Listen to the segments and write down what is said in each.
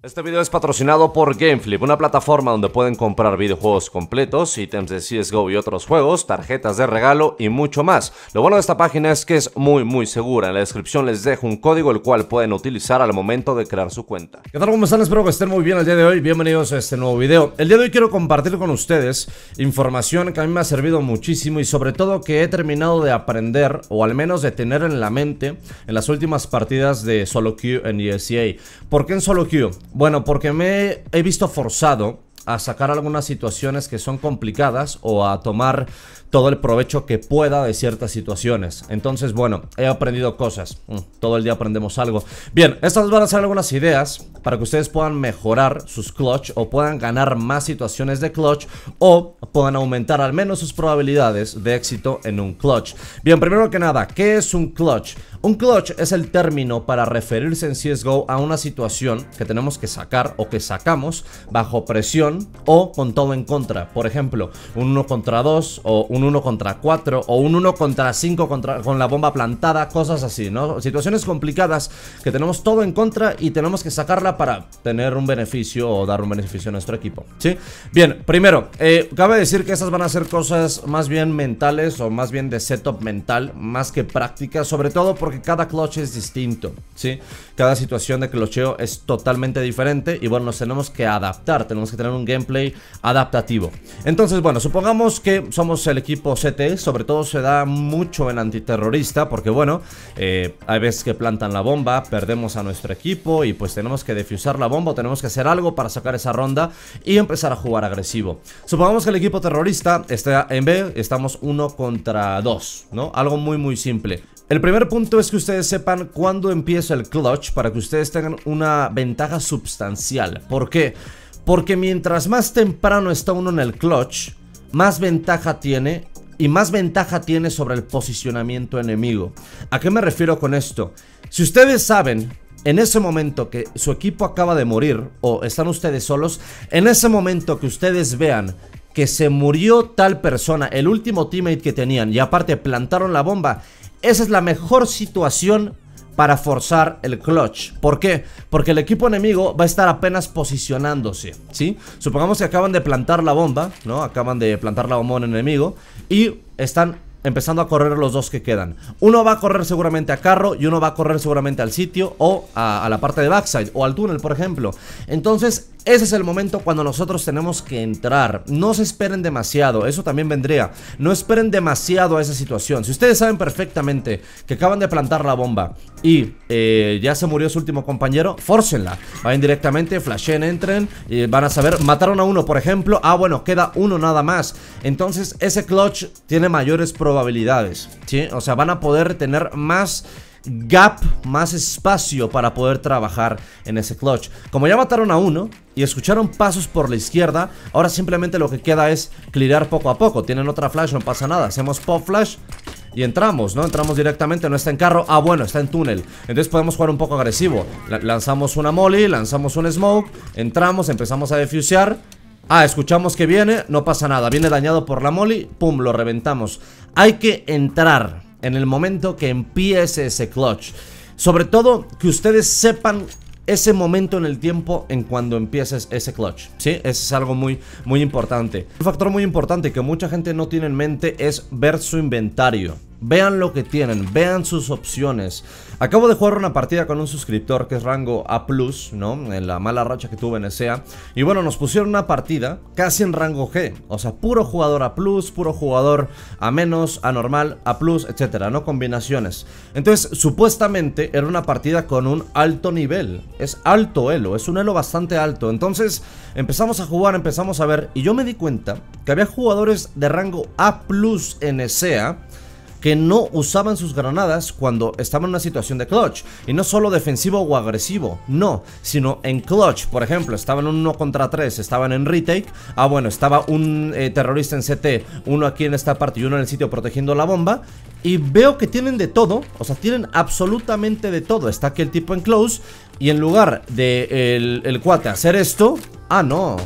Este video es patrocinado por GameFlip, una plataforma donde pueden comprar videojuegos completos, ítems de CSGO y otros juegos, tarjetas de regalo y mucho más. Lo bueno de esta página es que es muy segura. En la descripción les dejo un código el cual pueden utilizar al momento de crear su cuenta. ¿Qué tal? ¿Cómo están? Espero que estén muy bien el día de hoy. Bienvenidos a este nuevo video. El día de hoy quiero compartir con ustedes información que a mí me ha servido muchísimo y sobre todo que he terminado de aprender o al menos de tener en la mente en las últimas partidas de SoloQ en ESEA. ¿Por qué en SoloQ? Bueno, porque me he visto forzado a sacar algunas situaciones que son complicadas o a tomar todo el provecho que pueda de ciertas situaciones. Entonces, bueno, he aprendido cosas. Todo el día aprendemos algo. Bien, estas van a ser algunas ideas para que ustedes puedan mejorar sus clutch o puedan ganar más situaciones de clutch o puedan aumentar al menos sus probabilidades de éxito en un clutch. Bien, primero que nada, ¿qué es un clutch? Un clutch es el término para referirse en CSGO a una situación que tenemos que sacar o que sacamos bajo presión o con todo en contra. Por ejemplo, un 1 contra 2 o un 1 contra 4 o un 1 contra 5 con la bomba plantada, cosas así, ¿no? Situaciones complicadas que tenemos todo en contra y tenemos que sacarla para tener un beneficio o dar un beneficio a nuestro equipo, ¿sí? Bien, primero, cabe decir que estas van a ser cosas más bien mentales o más bien de setup mental, más que prácticas, sobre todo porque cada clutch es distinto, ¿sí? Cada situación de clutcheo es totalmente diferente y bueno, nos tenemos que adaptar, tenemos que tener un gameplay adaptativo. Entonces, bueno, supongamos que somos el equipo CT, sobre todo se da mucho en antiterrorista porque bueno, hay veces que plantan la bomba, perdemos a nuestro equipo y pues tenemos que defusar la bomba, tenemos que hacer algo para sacar esa ronda y empezar a jugar agresivo. Supongamos que el equipo terrorista está en B, estamos 1 contra 2, ¿no? Algo muy simple. El primer punto es que ustedes sepan cuándo empieza el clutch para que ustedes tengan una ventaja sustancial. ¿Por qué? Porque mientras más temprano está uno en el clutch, más ventaja tiene y más ventaja tiene sobre el posicionamiento enemigo. ¿A qué me refiero con esto? Si ustedes saben en ese momento que su equipo acaba de morir o están ustedes solos, en ese momento que ustedes vean que se murió tal persona, el último teammate que tenían y aparte plantaron la bomba, esa es la mejor situación para forzar el clutch. ¿Por qué? Porque el equipo enemigo va a estar apenas posicionándose, ¿sí? Supongamos que acaban de plantar la bomba, ¿no? Acaban de plantar la bomba en el enemigo y están empezando a correr los dos que quedan. Uno va a correr seguramente a carro y uno va a correr seguramente al sitio o a la parte de backside o al túnel, por ejemplo. Entonces, ese es el momento cuando nosotros tenemos que entrar. No se esperen demasiado, eso también vendría. No esperen demasiado a esa situación. Si ustedes saben perfectamente que acaban de plantar la bomba y ya se murió su último compañero, fórcenla. Vayan directamente, flashen, entren y van a saber, mataron a uno, por ejemplo. Ah, bueno, queda uno nada más. Entonces, ese clutch tiene mayores probabilidades, ¿sí? O sea, van a poder tener más gap, más espacio para poder trabajar en ese clutch. Como ya mataron a uno y escucharon pasos por la izquierda, ahora simplemente lo que queda es clearar poco a poco. Tienen otra flash, no pasa nada, hacemos pop flash y entramos, ¿no? Entramos directamente, no está en carro, ah bueno, está en túnel. Entonces podemos jugar un poco agresivo, lanzamos una molly, lanzamos un smoke, entramos, empezamos a defusear. Ah, escuchamos que viene, no pasa nada, viene dañado por la molly, pum, lo reventamos. Hay que entrar en el momento que empiece ese clutch. Sobre todo que ustedes sepan ese momento en el tiempo en cuando empieces ese clutch, ¿sí? Es algo muy importante. Un factor muy importante que mucha gente no tiene en mente es ver su inventario. Vean lo que tienen, vean sus opciones. Acabo de jugar una partida con un suscriptor que es rango A+, ¿no? En la mala racha que tuve en ESEA. Y bueno, nos pusieron una partida casi en rango G. O sea, puro jugador A+, puro jugador A-, anormal, A+, etcétera, ¿no? Combinaciones. Entonces, supuestamente era una partida con un alto nivel. Es alto elo, es un elo bastante alto. Entonces, empezamos a jugar, empezamos a ver. Y yo me di cuenta que había jugadores de rango A+ en ESEA que no usaban sus granadas cuando estaban en una situación de clutch. Y no solo defensivo o agresivo, no, sino en clutch. Por ejemplo, estaban en 1 contra 3, estaban en retake. Ah, bueno, estaba un terrorista en CT, uno aquí en esta parte y uno en el sitio protegiendo la bomba. Y veo que tienen de todo, o sea, tienen absolutamente de todo. Está aquí el tipo en close y en lugar de el cuate hacer esto, ah, no,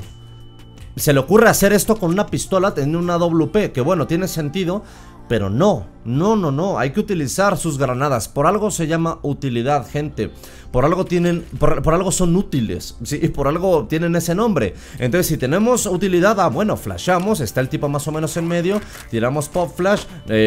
se le ocurre hacer esto con una pistola, teniendo una AWP, que bueno, tiene sentido. Pero no, hay que utilizar sus granadas. Por algo se llama utilidad, gente. Por algo tienen, por algo son útiles, ¿sí? Y por algo tienen ese nombre. Entonces si tenemos utilidad, ah bueno, flashamos, está el tipo más o menos en medio, tiramos pop flash,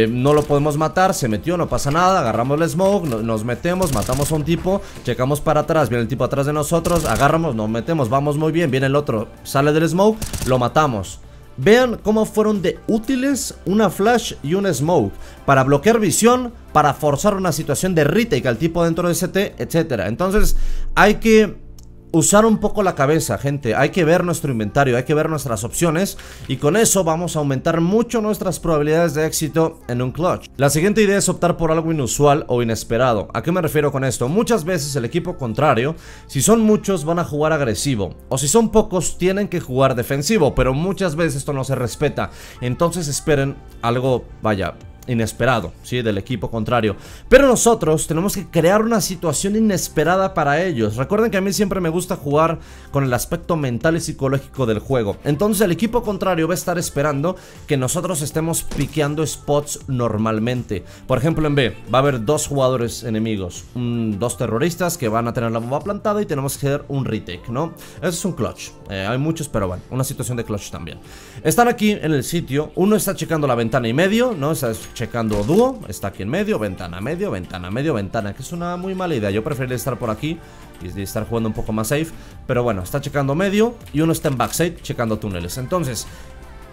no lo podemos matar, se metió, no pasa nada, agarramos el smoke, nos metemos, matamos a un tipo, checamos para atrás, viene el tipo atrás de nosotros, agarramos, nos metemos, vamos muy bien, viene el otro, sale del smoke, lo matamos. Vean cómo fueron de útiles una flash y un smoke para bloquear visión, para forzar una situación de retake al tipo dentro de CT, etcétera. Entonces hay que usar un poco la cabeza, gente. Hay que ver nuestro inventario, hay que ver nuestras opciones, y con eso vamos a aumentar mucho nuestras probabilidades de éxito en un clutch. La siguiente idea es optar por algo inusual o inesperado. ¿A qué me refiero con esto? Muchas veces el equipo contrario, si son muchos, van a jugar agresivo, o si son pocos, tienen que jugar defensivo, pero muchas veces esto no se respeta. Entonces esperen algo, vaya, inesperado, ¿sí? Del equipo contrario. Pero nosotros tenemos que crear una situación inesperada para ellos. Recuerden que a mí siempre me gusta jugar con el aspecto mental y psicológico del juego. Entonces el equipo contrario va a estar esperando que nosotros estemos piqueando spots normalmente. Por ejemplo, en B va a haber dos jugadores enemigos, dos terroristas que van a tener la bomba plantada, y tenemos que hacer un retake, ¿no? Eso es un clutch, hay muchos, pero bueno, una situación de clutch también. Están aquí en el sitio, uno está checando la ventana y medio, ¿no? O sea, es checando dúo, está aquí en medio, ventana, que es una muy mala idea. Yo preferiría estar por aquí y estar jugando un poco más safe, pero bueno, está checando medio y uno está en backside checando túneles. Entonces,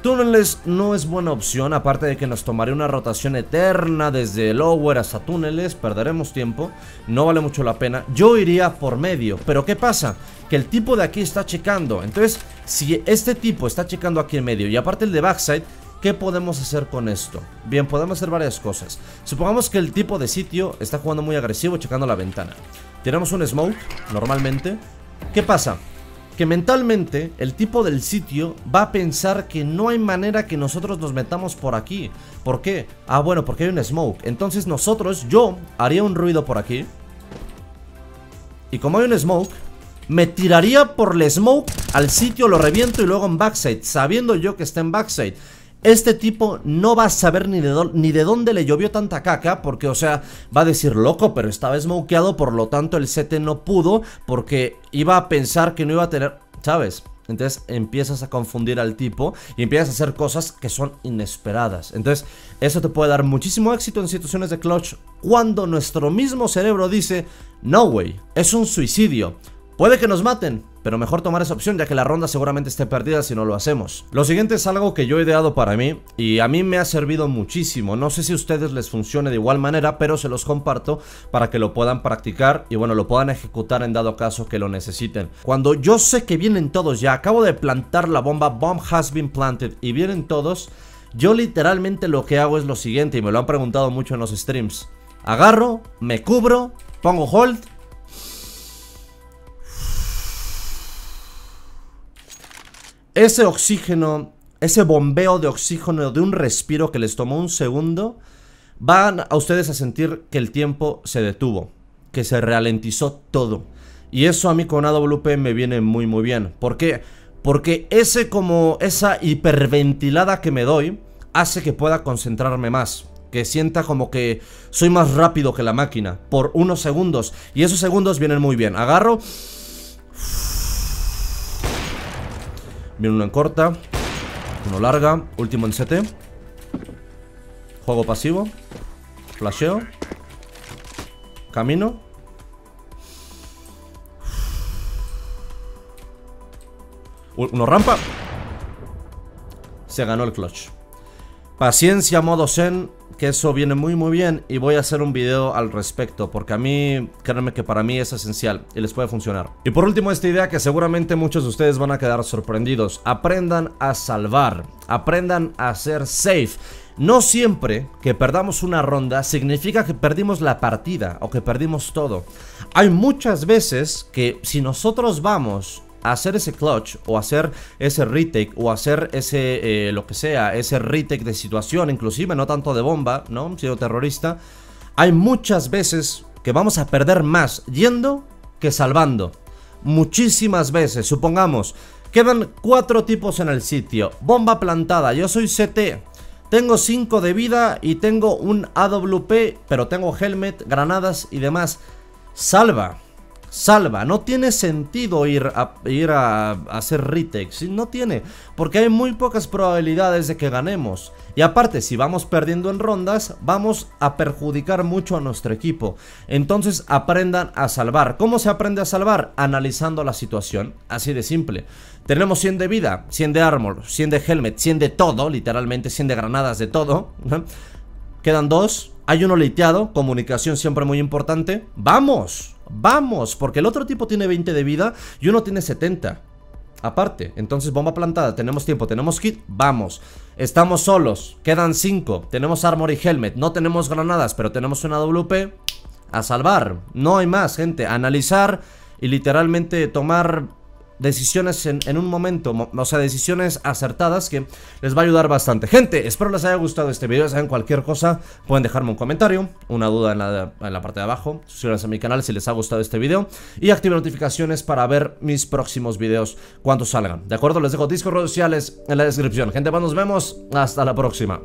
túneles no es buena opción, aparte de que nos tomaría una rotación eterna desde lower hasta túneles, perderemos tiempo, no vale mucho la pena. Yo iría por medio, pero ¿qué pasa? Que el tipo de aquí está checando. Entonces, si este tipo está checando aquí en medio y aparte el de backside, ¿qué podemos hacer con esto? Bien, podemos hacer varias cosas. Supongamos que el tipo de sitio está jugando muy agresivo, checando la ventana. Tenemos un smoke, normalmente. ¿Qué pasa? Que mentalmente el tipo del sitio va a pensar que no hay manera que nosotros nos metamos por aquí. ¿Por qué? Ah, bueno, porque hay un smoke. Entonces nosotros, yo haría un ruido por aquí, y como hay un smoke, me tiraría por el smoke al sitio, lo reviento y luego en backside, sabiendo yo que está en backside. Este tipo no va a saber ni de dónde le llovió tanta caca, porque, o sea, va a decir, loco, pero estaba smokeado, por lo tanto el CT no pudo, porque iba a pensar que no iba a tener, ¿sabes? Entonces empiezas a confundir al tipo y empiezas a hacer cosas que son inesperadas. Entonces eso te puede dar muchísimo éxito en situaciones de clutch, cuando nuestro mismo cerebro dice, no way, es un suicidio, puede que nos maten, pero mejor tomar esa opción, ya que la ronda seguramente esté perdida si no lo hacemos. Lo siguiente es algo que yo he ideado para mí, y a mí me ha servido muchísimo. No sé si a ustedes les funcione de igual manera, pero se los comparto para que lo puedan practicar y bueno, lo puedan ejecutar en dado caso que lo necesiten. Cuando yo sé que vienen todos ya, acabo de plantar la bomba, bomb has been planted, y vienen todos, yo literalmente lo que hago es lo siguiente, y me lo han preguntado mucho en los streams. Agarro, me cubro, pongo hold, ese oxígeno, ese bombeo de oxígeno de un respiro que les tomó un segundo, van a ustedes a sentir que el tiempo se detuvo, que se ralentizó todo. Y eso a mí con AWP me viene muy muy bien. ¿Por qué? Porque esa hiperventilada que me doy hace que pueda concentrarme más, que sienta como que soy más rápido que la máquina por unos segundos, y esos segundos vienen muy bien. Agarro, viene uno en corta, uno larga, último en CT, juego pasivo, flasheo, camino, uno rampa. Se ganó el clutch. Paciencia modo zen, que eso viene muy muy bien, y voy a hacer un video al respecto, porque a mí, créanme que para mí es esencial y les puede funcionar. Y por último, esta idea que seguramente muchos de ustedes van a quedar sorprendidos: aprendan a salvar, aprendan a ser safe. No siempre que perdamos una ronda significa que perdimos la partida o que perdimos todo. Hay muchas veces que si nosotros vamos a hacer ese clutch o hacer ese retake o hacer ese, lo que sea, ese retake de situación, inclusive no tanto de bomba, ¿no?, sino terrorista, hay muchas veces que vamos a perder más yendo que salvando. Muchísimas veces. Supongamos, quedan 4 tipos en el sitio, bomba plantada, yo soy CT, Tengo 5 de vida y tengo un AWP, pero tengo helmet, granadas y demás. Salva. Salva, no tiene sentido ir a hacer retakes, no tiene, porque hay muy pocas probabilidades de que ganemos. Y aparte, si vamos perdiendo en rondas, vamos a perjudicar mucho a nuestro equipo. Entonces aprendan a salvar. ¿Cómo se aprende a salvar? Analizando la situación, así de simple. Tenemos 100 de vida, 100 de armor, 100 de helmet, 100 de todo, literalmente 100 de granadas, de todo. Quedan 2, hay uno liteado, comunicación siempre muy importante. ¡Vamos! ¡Vamos! Porque el otro tipo tiene 20 de vida y uno tiene 70. Aparte, entonces bomba plantada, tenemos tiempo, tenemos kit, vamos. Estamos solos, quedan 5, tenemos armor y helmet, no tenemos granadas, pero tenemos una AWP. A salvar, no hay más, gente. Analizar y literalmente tomar decisiones en un momento, o sea, decisiones acertadas que les va a ayudar bastante. Gente, espero les haya gustado este video. Si saben cualquier cosa, pueden dejarme un comentario, una duda en la parte de abajo. Suscríbanse a mi canal si les ha gustado este video y activen notificaciones para ver mis próximos videos cuando salgan. ¿De acuerdo? Les dejo discos sociales en la descripción. Gente, pues nos vemos. Hasta la próxima.